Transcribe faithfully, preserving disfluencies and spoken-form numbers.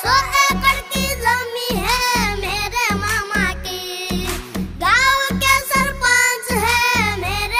صح.